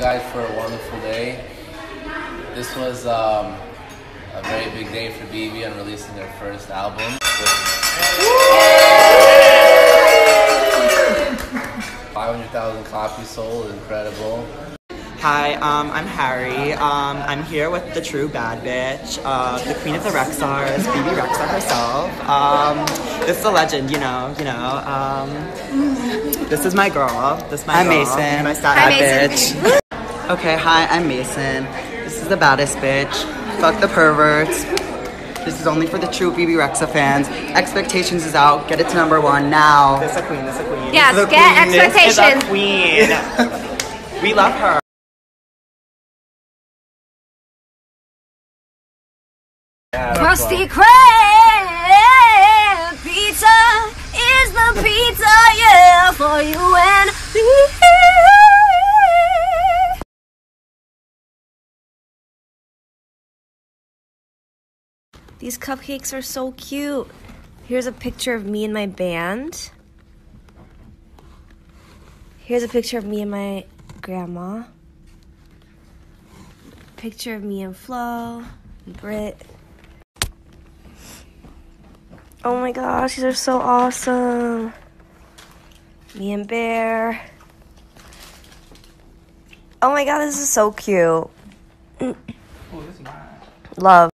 guys for a wonderful day. This was a very big day for Bebe on releasing their first album. With 500,000 copies sold, incredible. Hi, I'm Harry. I'm here with the true bad bitch, the queen of the Rexars, Bebe Rexha herself. This is a legend, you know. This is my girl. I'm Mason. My bad bitch. Okay, hi, I'm Mason. This is the baddest bitch. Fuck the perverts. This is only for the true Bebe Rexha fans. Expectations is out. Get it to #1 now. This is a queen. This is a queen. Yes, this is a queen. Expectations. This is a queen. We love her. Rusty Crab Pizza is the pizza, yeah, for you and me. These cupcakes are so cute. Here's a picture of me and my band. Here's a picture of me and my grandma. Picture of me and Flo and Britt. Oh my gosh, these are so awesome. Me and Bear. Oh my god, this is so cute. Love.